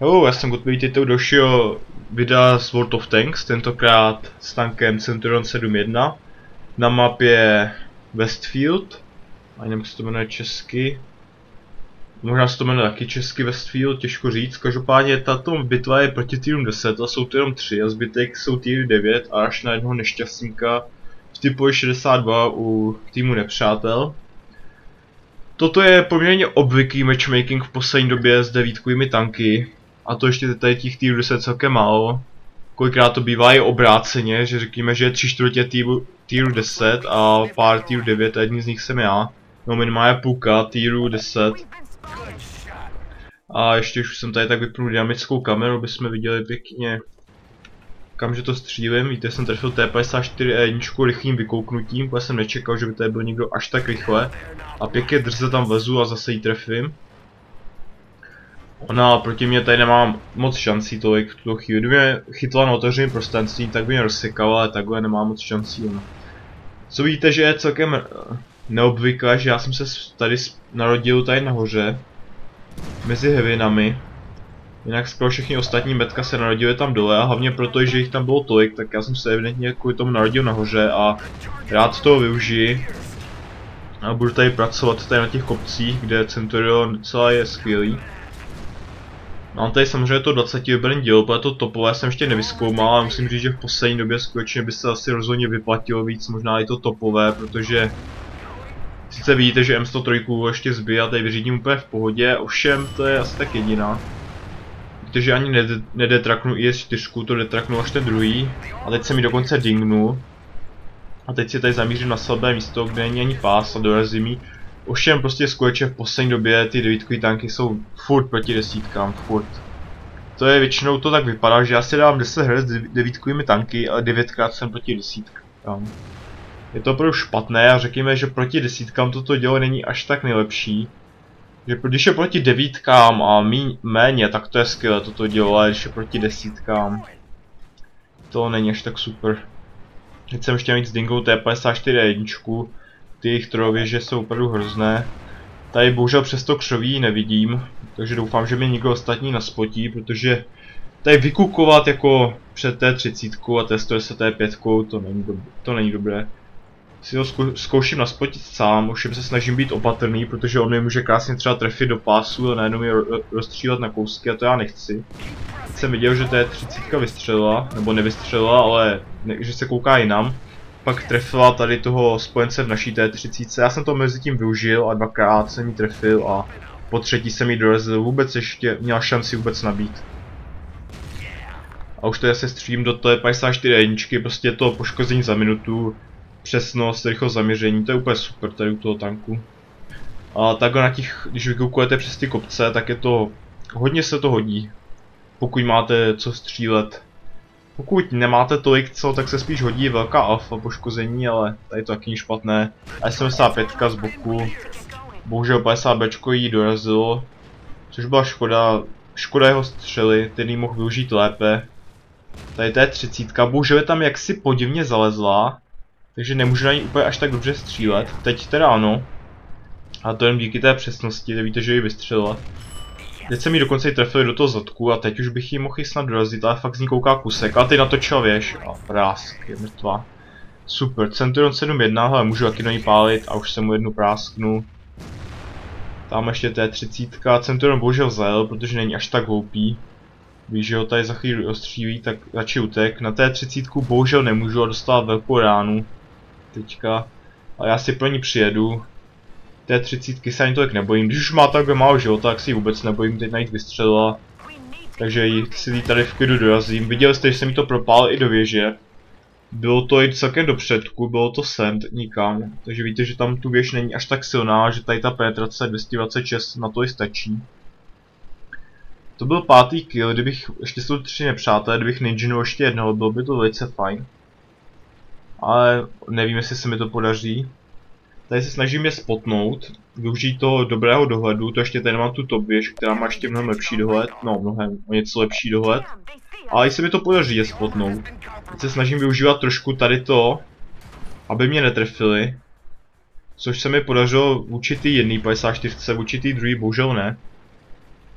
Hello, já jsem Gottwyho, to dalšího videa z World of Tanks, tentokrát s tankem Centurion 7/1 na mapě Westfield. A nevím, jak se to jmenuje česky. Možná se to jmenuje taky česky Westfield, těžko říct. Každopádně tato bitva je proti týru 10 a jsou to jenom 3 a zbytek jsou týry 9 a až na jednoho nešťastníka v typu 62 u týmu nepřátel. Toto je poměrně obvyklý matchmaking v poslední době s 9kovými tanky. A to ještě tady těch týrů se celkem málo. Kolikrát to bývá i obráceně, že řekněme, že je 3/4 týru 10 a pár týru 9 a jedním z nich jsem já. No minimálně půlka týru 10. A ještě už jsem tady tak vypnul dynamickou kameru, abychom viděli pěkně, kamže to střílím. Víte, jsem trefil T54 rychlým vykouknutím, protože jsem nečekal, že by tady byl někdo až tak rychle. A pěkně drze tam vlezu a zase ji trefím. Ona proti mě tady nemám moc šancí tolik v tuto chvíli. Kdyby mě chytla na otevřeném prostranství, tak by mě rozsekala, ale takhle nemám moc šancí. Ona. Co vidíte, že je celkem neobvyklé, že já jsem se tady narodil tady nahoře, mezi hevinami. Jinak skoro všechny ostatní metka se narodily tam dole a hlavně proto, že jich tam bylo tolik, tak já jsem se evidentně kvůli tomu narodil nahoře a rád toho využiji. A budu tady pracovat tady na těch kopcích, kde Centurion docela je skvělý. Mám tady samozřejmě to 20 vybraný díl, protože to topové jsem ještě nevyzkoumal, ale musím říct, že v poslední době skutečně by se asi rozhodně vyplatilo víc, možná i to topové, protože sice vidíte, že M103 ještě zbije a tady vyřídím úplně v pohodě, ovšem to je asi tak jediná. Protože ani nedetraknu IS-4, to detraknu až ten druhý. A teď se mi dokonce dingnu. A teď si tady zamířím na slabé místo, kde není ani pás a dorazím jí. Ovšem prostě skutečně v poslední době ty 9kový tanky jsou furt proti desítkám, furt. To je většinou to tak vypadá, že já si dám 10 her s 9kovými tanky, ale 9krát jsem proti desítkám. Je to opravdu špatné a řekněme, že proti desítkám toto dělo není až tak nejlepší. Že když je proti 9kám a méně, tak to je skvělé toto dělo, ale když je proti 10kám, to není až tak super. Teď jsem ještě mít s Dingou T54 jedničku, ty jejich trověže jsou opravdu hrozné. Tady bohužel přes to křoví nevidím, takže doufám, že mě nikdo ostatní naspotí, protože tady vykukovat jako před T30 a T110 T5, to není dobré. Si ho zkouším naspotit sám, už se snažím být opatrný, protože on mě může krásně třeba trefit do pásu a najednou mě rozstřílet na kousky a to já nechci. Jsem viděl, že T30 vystřelila, nebo nevystřelila, ale ne, že se kouká jinam. Pak trefila tady toho spojence v naší T30, já jsem to mezi tím využil a 2krát jsem ji trefil a po třetí jsem ji dorazil, vůbec ještě měla šanci vůbec nabít. A už tady se střím do T54 jedničky, prostě to poškození za minutu. Přesnost, rychlost zaměření, to je úplně super tady u toho tanku. A takhle na těch, když vykoukujete přes ty kopce, tak je to, hodně se to hodí, pokud máte co střílet. Pokud nemáte tolik co, tak se spíš hodí velká alfa poškození, ale tady to taky špatné. A 75 z boku, bohužel 50Bčko jí dorazilo, což byla škoda, škoda jeho střely, který mohl využít lépe. Tady to je 30, bohužel je tam jaksi podivně zalezla. Takže nemůžu na ní úplně až tak dobře střílet. Teď teda ano. A to jen díky té přesnosti, nevíte, že ji vystřelila. Teď jsem ji dokonce i trefil do toho zadku a teď už bych ji mohl snad dorazit, ale fakt z ní kouká kusek. A ty natočila věž a prásk, je mrtvá. Super, Centurion 7/1, ale můžu taky na ní pálit a už jsem mu jednu prásknu. Tam ještě T30, Centurion bohužel zajel, protože není až tak hloupý. Víš, že ho tady za chvíli ostřílí, tak radši utek. Na T30 bohužel nemůžu a dostala velkou ránu. Teďka, ale já si pro ní přijedu. Té 30 se ani tolik nebojím. Když už má takhle málo života, tak si ji vůbec nebojím, teď najít vystřelila. Takže si ji tady v klidu dorazím. Viděli jste, že jsem mi to propál i do věže. Bylo to i celkem do předku, bylo to sem, nikam. Takže víte, že tam tu věž není až tak silná, že tady ta penetrace 226 na to i stačí. To byl 5. kill, kdybych ještě jsou 3 nepřátelé, kdybych ninjinul ještě jednoho, bylo by to velice fajn. Ale nevím, jestli se mi to podaří. Tady se snažím je spotnout, využít toho dobrého dohledu, to ještě tady mám tu top věž, která má ještě mnohem lepší dohled, no mnohem, o něco lepší dohled. Ale jestli mi to podaří je spotnout. Teď se snažím využívat trošku tady to, aby mě netrefili. Což se mi podařilo v určitý jedný 54, v určitý druhý bohužel ne.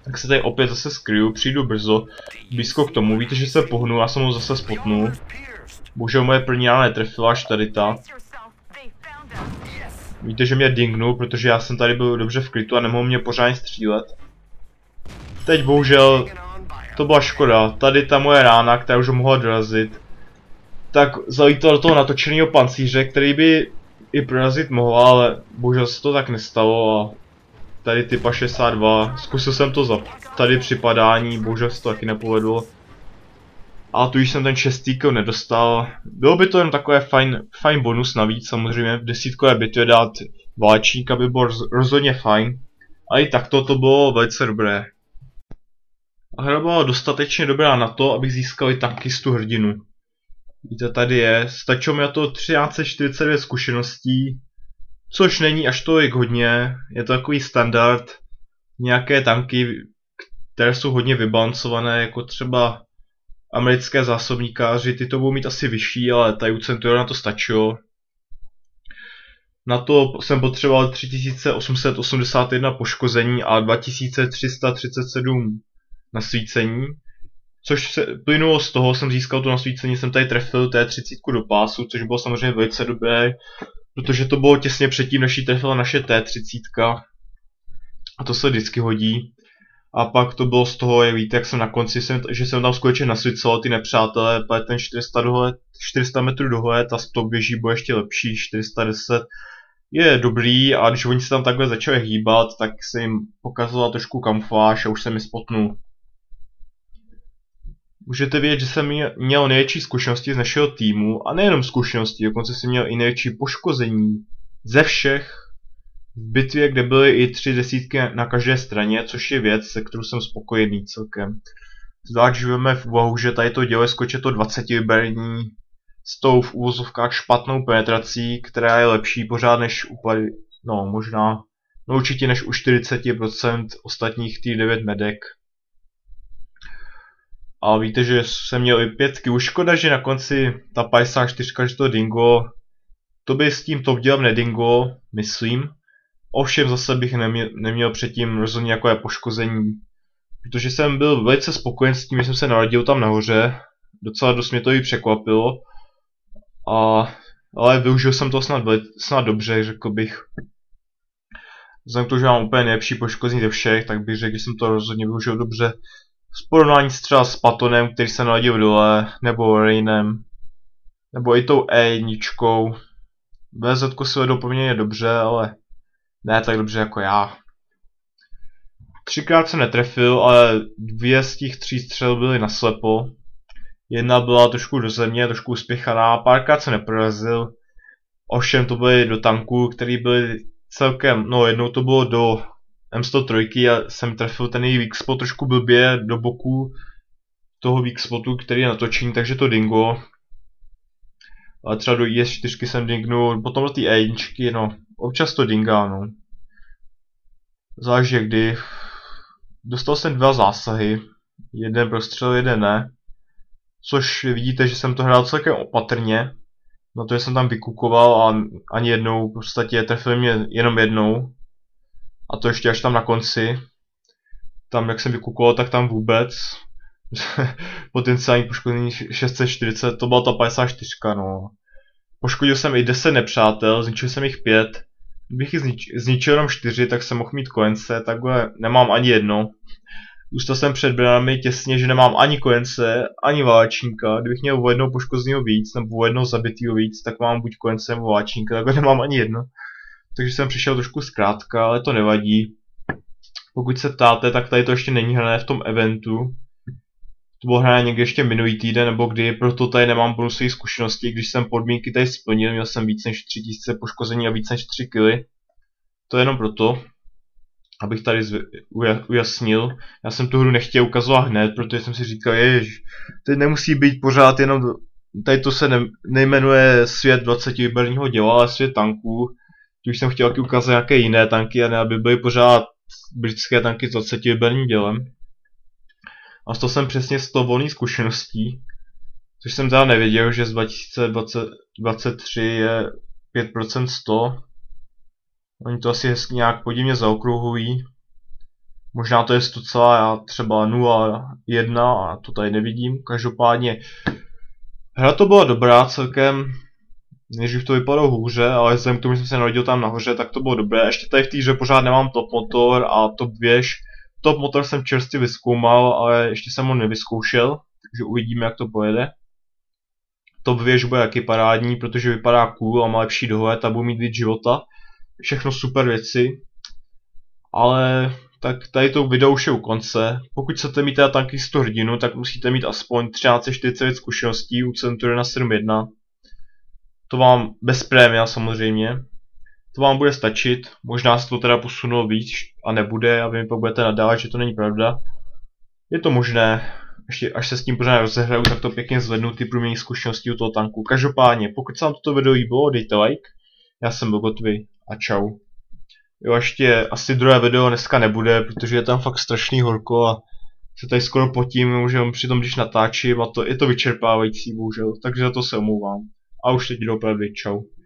Tak se tady opět zase skryju, přijdu brzo, blízko k tomu, víte, že se pohnu, já jsem ho zase spotnul. Bohužel moje první já netrefila, až tady ta. Víte, že mě dingnul, protože já jsem tady byl dobře v krytu a nemohl mě pořádně střílet. Teď bohužel, to byla škoda, tady ta moje rána, která už mohla dorazit, tak zalítala do toho natočeného pancíře, který by i prorazit mohl, ale bohužel se to tak nestalo a tady typa 62, zkusil jsem to tady připadání, bohužel se to taky nepovedlo. A tu již jsem ten 6. kill nedostal, bylo by to jen takové fajn bonus navíc, samozřejmě v 10. bitvě dát válečníka by bylo rozhodně fajn. A i takto to bylo velice dobré. A hra byla dostatečně dobrá na to, abych získal i tankistu hrdinu. Víte, tady je, stačilo mi na to 1349 zkušeností, což není až tolik hodně, je to takový standard. Nějaké tanky, které jsou hodně vybalancované, jako třeba americké zásobníkáři, ty to budou mít asi vyšší, ale tady u Centuriona to stačilo. Na to jsem potřeboval 3881 poškození a 2337 nasvícení. Což se plynulo z toho, jsem získal to nasvícení, jsem tady trefil T30 do pásu, což bylo samozřejmě velice dobré, protože to bylo těsně předtím, než ji trefila naše T30. A to se vždycky hodí. A pak to bylo z toho, jak víte, jak jsem na konci, že jsem tam skutečně nasvícoval ty nepřátelé, ale ten 400 metrů dohled a stop běží byl ještě lepší, 410 je dobrý a když oni se tam takhle začali hýbat, tak se jim pokazala trošku kamufláž a už jsem je spotnul. Můžete vědět, že jsem měl největší zkušenosti z našeho týmu a nejenom zkušenosti, dokonce jsem měl i největší poškození ze všech v bitvě, kde byly i 3 desítky na každé straně, což je věc, se kterou jsem spokojený celkem. Zvlášť, že vezmeme v úvahu, že tady to dělo je skoče to 20 liberní s tou v úvozovkách špatnou penetrací, která je lepší pořád než úplně, no možná, no určitě než u 40% ostatních T9 medek. A víte, že jsem měl i 5 už škoda, že na konci ta 54, že to dingo, to by s tím top dělem nedingo, myslím. Ovšem zase bych neměl předtím rozhodně jako je poškození. Protože jsem byl velice spokojen s tím, že jsem se narodil tam nahoře. Docela dost mě to i překvapilo. Ale využil jsem to snad dobře, řekl bych. Vzhledem k tomu, že mám úplně nejlepší poškození ze všech, tak bych řekl, že jsem to rozhodně využil dobře. V porovnání třeba s Pattonem, který se naladil dole, nebo Rainem, nebo i tou E1. VZ-ku se vedou poměrně dobře, ale ne tak dobře jako já. 3krát jsem netrefil, ale 2 z těch 3 střel byly naslepo. Jedna byla trošku do země, trošku uspěchaná, párkrát jsem neprorazil. Ovšem to byly do tanků, který byly celkem, no jednou to bylo do M103 a jsem trefil ten její VXPot trošku blbě do boku toho VXPotu, který je natočený, takže to dingo. A třeba do IS-4 jsem dingnul, potom do té E1, no občas to dingá, no. Záleží kdy. Dostal jsem 2 zásahy, jeden prostřel, jeden ne. Což vidíte, že jsem to hrál celkem opatrně, na to, že jsem tam vykukoval a ani jednou, v podstatě trefil mě jenom jednou. A to ještě až tam na konci. Tam jak jsem vykukoval, tak tam vůbec. Potenciální poškození 640, to byla ta 54, no. Poškodil jsem i 10 nepřátel, zničil jsem jich 5. Kdybych jich zničil jenom 4, tak jsem mohl mít kojence, takhle nemám ani jedno. Zůstal jsem před branami těsně, že nemám ani kojence, ani válečníka. Kdybych měl o jednoho poškozeného víc, nebo o jednoho zabitýho víc, tak mám buď kojence nebo válečníka, takhle nemám ani jedno. Takže jsem přišel trošku zkrátka, ale to nevadí. Pokud se ptáte, tak tady to ještě není hrané v tom eventu. To bylo hrané někdy ještě minulý týden nebo kdy, proto tady nemám bonusové zkušenosti. Když jsem podmínky tady splnil, měl jsem víc než 3000 poškození a víc než 3 kily. To je jenom proto, abych tady ujasnil. Já jsem tu hru nechtěl ukazovat hned, protože jsem si říkal, ježiš, teď nemusí být pořád jenom, tady to se nejmenuje svět 20 liberního děla, ale svět tanků. Už jsem chtěl taky ukázat nějaké jiné tanky a ne, aby byly pořád britské tanky s 20 liberním dělem. A to jsem přesně z toho volný zkušeností, což jsem teda nevěděl, že z 2023 je 5% 100. Oni to asi hezky nějak podivně zaokrouhují. Možná to je 100, třeba 0,1 a to tady nevidím. Každopádně hra to byla dobrá celkem. Než to vypadalo hůře, ale vzhledem k tomu, že jsem se narodil tam nahoře, tak to bylo dobré. Ještě tady v té hře pořád nemám top motor a top věž. Top motor jsem čerstvě vyzkoumal, ale ještě jsem ho nevyzkoušel, takže uvidíme, jak to pojede. Top věž bude taky parádní, protože vypadá cool a má lepší dohled a budu mít víc života. Všechno super věci. Ale tak tady to video už je u konce. Pokud chcete mít teda tanky 100 hrdinu, tak musíte mít aspoň 1349 zkušeností u Centuriona 7/1. To vám, bez prémia samozřejmě, to vám bude stačit, možná se to teda posunulo víc a nebude a vy mi pak budete nadávat, že to není pravda. Je to možné, ještě až se s tím pořád rozehraju, tak to pěkně zvednu ty průměrné zkušenosti u toho tanku. Každopádně, pokud se vám toto video líbilo, dejte like, já jsem byl Gottwyho a čau. Jo, ještě asi druhé video dneska nebude, protože je tam fakt strašný horko a se tady skoro potím, že přitom když natáčím a to je to vyčerpávající bohužel, takže za to se omlouvám. A už teď doopravdy, čau.